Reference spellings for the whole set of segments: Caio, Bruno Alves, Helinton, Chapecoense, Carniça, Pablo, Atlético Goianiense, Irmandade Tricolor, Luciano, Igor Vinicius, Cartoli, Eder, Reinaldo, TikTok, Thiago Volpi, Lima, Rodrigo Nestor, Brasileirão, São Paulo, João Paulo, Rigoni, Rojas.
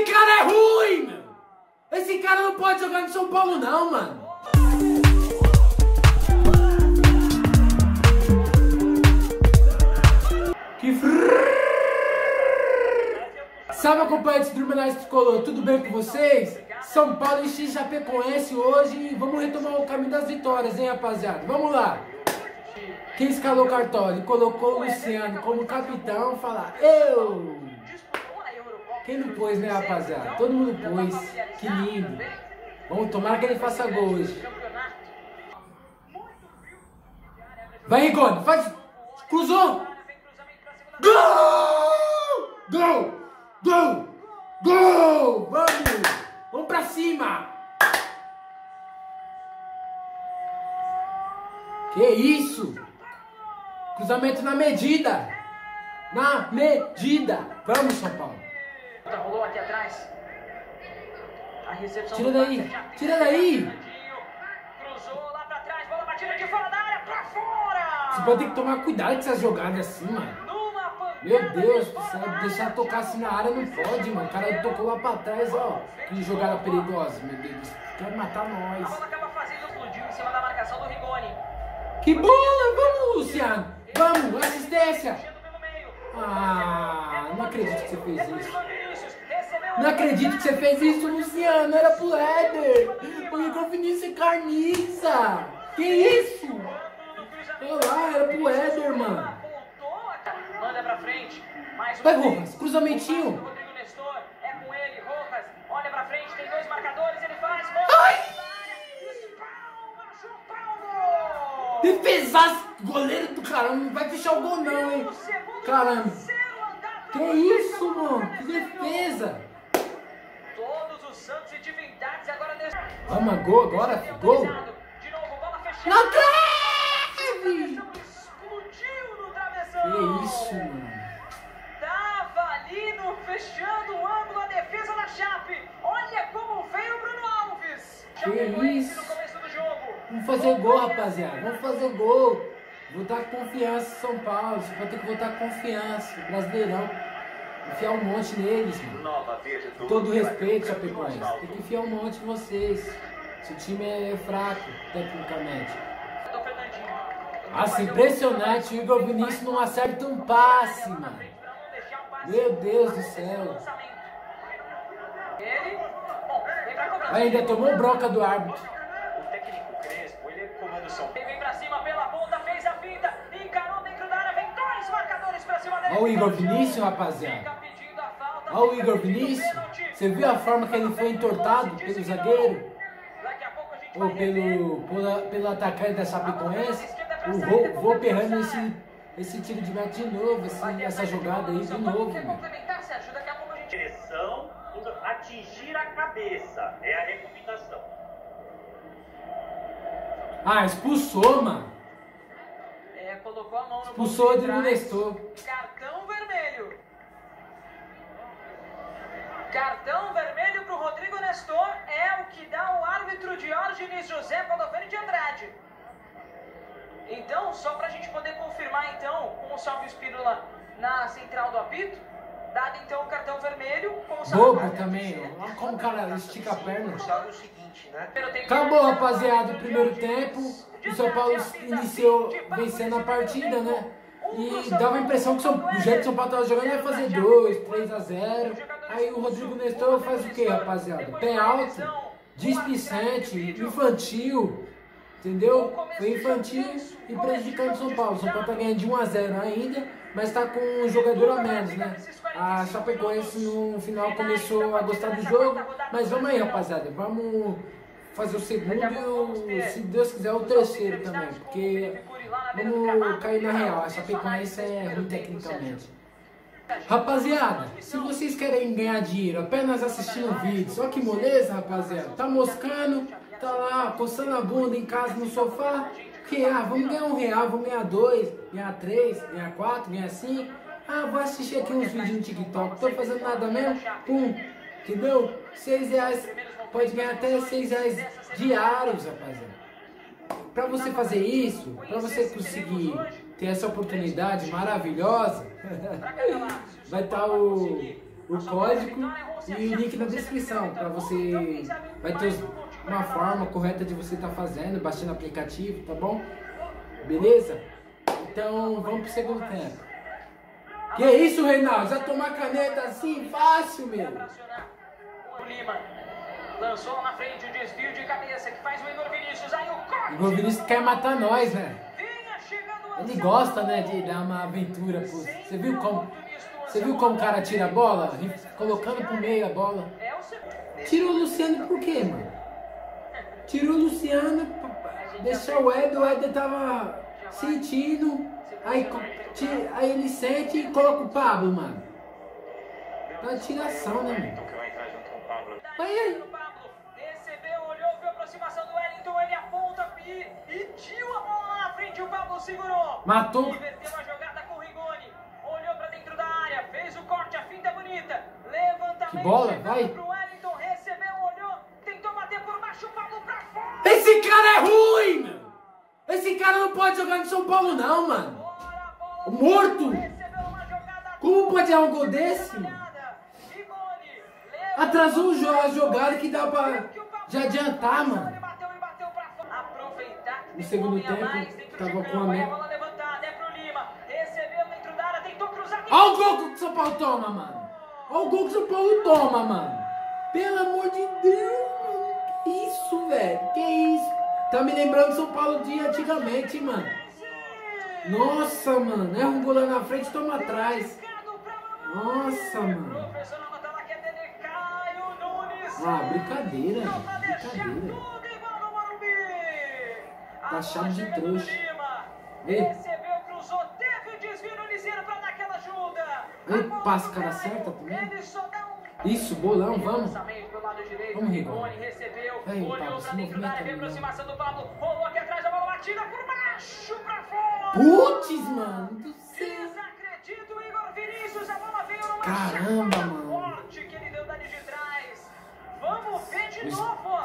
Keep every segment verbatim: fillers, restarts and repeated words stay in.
Esse cara é ruim, meu. Esse cara não pode jogar no São Paulo não, mano. Que fr... Salve, acompanhantes do Irmandade Tricolor, tudo bem com vocês? São Paulo e Chapecoense hoje e vamos retomar o caminho das vitórias, hein, rapaziada? Vamos lá! Quem escalou o Cartoli, colocou o Luciano como capitão, falar eu! Quem não pôs, né, rapaziada? Todo mundo pôs, que lindo! Vamos tomar que ele faça gol hoje. Vai, Rigoni, faz! Cruzou! Gol! Gol! Gol! Gol! Vamos! Vamos pra cima! Que isso! Cruzamento na medida! Na medida! Vamos, São Paulo! Rolou aqui atrás. A recepção. Tira daí! Tira daí! Cruzou lá pra trás, bola batida de fora da área pra fora! Você pode ter que tomar cuidado com essas jogadas assim, mano. Meu Deus, deixar tocar assim na área não pode, mano. O cara tocou lá pra trás, ó. Que jogada perigosa, meu Deus. Quer matar nós. A bola acaba fazendo, explodiu em cima da marcação do Rigoni. Que bola! Vamos, Luciano! Vamos, assistência! Ah, não acredito que você fez isso. Não acredito que você fez isso, Luciano. Era pro Eder. O Igor Vinicius e Carniça. Que isso? Sei lá, era pro Eder, mano. Manda pra frente. Mais um. Vai, Rojas, cruzamentinho. O Rodrigo Nestor é com ele, Rojas. Olha pra frente, tem dois marcadores, ele faz gol. Ai! João Paulo! Defesaço, goleiro do caramba, não vai fechar o gol não, hein? Caramba. Que isso, mano? Que defesa. Todos os santos e divindades agora nesse. Vamos, gol agora, gol. De novo, bola fechada. Na trave! Que isso, mano. Tava ali no, fechando o ângulo, a defesa da Chape. Olha como veio o Bruno Alves. Que isso. No começo do jogo. Vamos fazer gol, rapaziada. Vamos fazer gol. Voltar com confiança em São Paulo. Você vai ter que voltar com confiança. Brasileirão. Enfiar um monte neles, mano. Nova, veja, tudo. Todo respeito, Chapecoense. Tem que enfiar um monte em vocês. Seu time é fraco, tecnicamente. Nossa, impressionante, o Igor Vinicius não acerta um passe, mano. Meu Deus do céu. Ainda tomou bronca do árbitro. O técnico Crespo, ele comanda o som. Ele vem pra cima pela ponta, fez a pinta, encarou dentro da área, vem dois marcadores pra cima dele. Olha o Igor Vinicius, rapaziada. Olha o Igor Vinicius. Você viu a forma que ele foi entortado pelo zagueiro? Ou pelo, pela, pelo atacante da Chapecoense? O vou, vou perrando esse, esse tiro de meta de novo, esse, essa jogada aí de novo. Direção, atingir a cabeça, é a recomendação. Ah, expulsou, mano. É, colocou a mão no. Expulsou o Rodrigo Nestor. Cartão vermelho. Cartão vermelho pro Rodrigo Nestor é o que dá o árbitro de origem José Caldoverde de Andrade. Então, só pra gente poder confirmar, então, com o Salve Espírola na central do apito, dado, então, o cartão vermelho com o Salve... Bobo também, ó. Como o cara estica a perna. Acabou, rapaziada, o primeiro tempo. O São Paulo iniciou vencendo a partida, né? E dava a impressão que o jeito que o São Paulo tava jogando ia fazer dois, três a zero. Aí o Rodrigo Nestor faz o quê, rapaziada? Pé alto, displicente, infantil... Entendeu? Foi infantil e prejudicando o São Paulo. São Paulo tá ganhando de um a zero ainda, mas tá com um jogador a menos, né? A Chapecoense no final começou a gostar do jogo, mas vamos aí, rapaziada. Vamos fazer o segundo e, o, se Deus quiser, o terceiro também, porque vamos cair na real. A Chapecoense é ruim tecnicamente. Rapaziada, se vocês querem ganhar dinheiro apenas assistindo vídeos, olha que moleza, rapaziada. Tá moscando... Tá lá, coçando a bunda em casa, no sofá, que ah, vamos ganhar um real, vamos ganhar dois, ganhar três, ganhar quatro, ganhar cinco. Ah, vou assistir aqui uns vídeos no TikTok, tô fazendo nada mesmo, pum, entendeu? Seis reais, pode ganhar até seis reais diários, rapaziada. Pra você fazer isso, pra você conseguir ter essa oportunidade maravilhosa, vai estar o... o código e o link na descrição, para você vai ter uma forma correta de você estar tá fazendo, baixando o aplicativo, tá bom? Beleza? Então vamos pro segundo tempo. Que é isso, Reinaldo? Já tomar caneta assim? Fácil, meu! O Lima lançou lá na frente o desvio de cabeça que faz o Igor Vinicius. Aí o corte! Igor Vinicius quer matar nós, né? Ele gosta, né, de dar uma aventura. Pô. Você viu como, você viu como o cara tira a bola? Colocando pro meio a bola. Tirou o Luciano por quê, mano? Tirou o Luciano, deixou o Eder, o Eder tava sentindo. Aí, tira, aí ele sente e coloca o Pablo, mano. Tá tiração, né, mano? Mas e aí? Recebeu, olhou, viu a aproximação do Helinton, ele aponta e tirou a bola lá na frente, o Pablo segurou. Matou. Inverteu a jogada com o Rigoni, olhou pra dentro da área, fez o corte, a finta bonita. Levantamento. Que bola, vai. Pro Helinton, recebeu, olhou, tentou bater por baixo, o Pablo pra fora. Esse cara é ruim, mano. Esse cara não pode jogar no São Paulo, não, mano. Morto! Como pode dar um gol desse? Atrasou a jogada que dá pra já adiantar, mano. No segundo tempo, tava com a meta. Olha o gol que o São Paulo toma, mano. Olha o gol que o São Paulo toma, mano. Pelo amor de Deus, mano. Que isso, velho? Que isso? Tá me lembrando do São Paulo de antigamente, mano. Nossa, mano, é um gol lá na frente, toma atrás. Nossa, mano. Ah, brincadeira, brincadeira. Tá achado de trouxa. Recebeu, cruzou, teve o desvio no Liceiro pra dar aquela ajuda. Ei, passa, cara, acerta também. Isso, bolão, vamos. Vamos, Rigoni. Aí, Pablo, se movimenta. Tira por baixo, pra fora. Putz, mano do céu. Desacredito o Igor Vinicius. A bola veio numa Caramba, mano. Forte que ele deu dali de trás. Vamos ver de novo.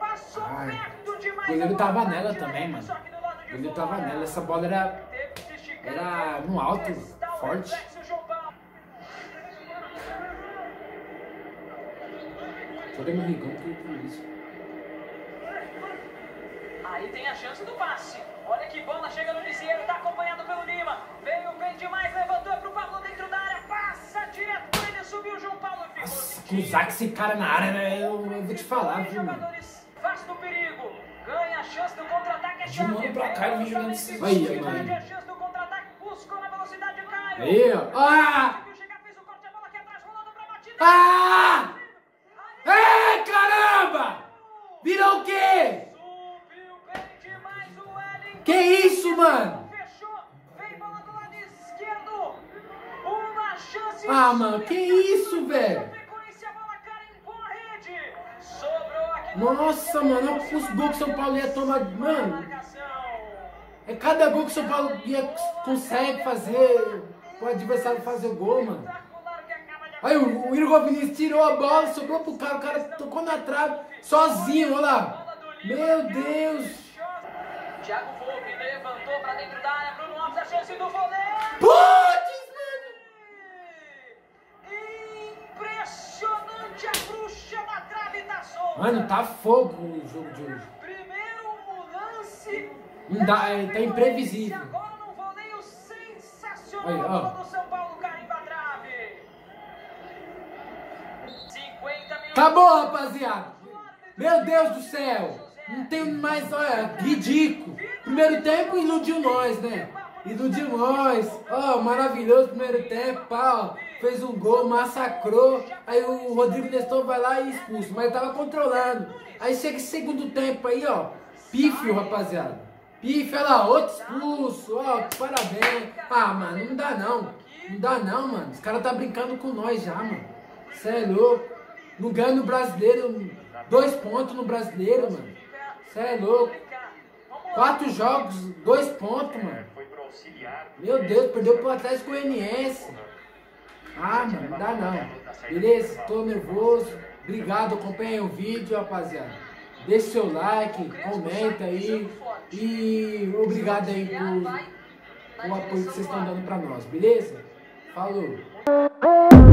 Passou Ai. perto demais. O goleiro tava nela também, mano. O goleiro tava nela. Essa bola era, era no alto, forte. Só dei um rigão por isso. Aí tem a chance do passe. Olha que bola, chega no Liceiro, tá acompanhado pelo Lima. Veio bem demais, levantou pro Pablo dentro da área. Passa direto, ele subiu, João Paulo. Nossa, usar esse cara na área, né? Eu, eu vou te falar, viu, mano? Faz do perigo, ganha a chance do contra-ataque. É de um ano pra cá, eu vim jogando esse aí, mano. Ganha a chance do contra-ataque, buscou na velocidade de Caio. Aí, ó. Ah! Ah! É, caramba! Virou o quê? Que isso, mano? Ah, mano, que isso, velho? Nossa, mano, olha os gols que o São Paulo ia tomar. Mano, é cada gol que o São Paulo ia, consegue fazer o adversário fazer o gol, mano. Aí o, o Igor Vinicius tirou a bola, sobrou pro cara, o cara tocou na trave sozinho, olha lá. Meu Deus. Thiago Volpi levantou pra dentro da área, Bruno Alves, a chance do voleio. Putz, mano! Impressionante a bruxa na trave da zona. Mano, tá fogo o jogo de hoje. Primeiro lance. Não dá, é, tá imprevisível. Agora num voleio sensacional do São Paulo, carimba a trave. cinquenta minutos. Acabou, rapaziada. Meu Deus do céu. Não tem mais, olha, ridículo. Primeiro tempo iludiu nós, né? Iludiu nós. Ó, oh, maravilhoso primeiro tempo, ó. Fez um gol, massacrou. Aí o Rodrigo Nestor vai lá e expulso. Mas tava controlando. Aí chega esse segundo tempo aí, ó. Pífio, rapaziada. Pífio, olha lá, outro expulso. Ó, parabéns. Ah, mano, não dá não. Não dá não, mano. Os caras tá brincando com nós já, mano. Cê é louco. Não ganha no brasileiro. Dois pontos no brasileiro, mano. Você é louco. Quatro jogos, dois pontos, mano. Meu Deus, perdeu pro Atlético Goianiense. Ah, mano, não dá não. Beleza? Tô nervoso. Obrigado, acompanha o vídeo, rapaziada. Deixa seu like, comenta aí. E obrigado aí pelo apoio que vocês estão dando pra nós, beleza? Falou.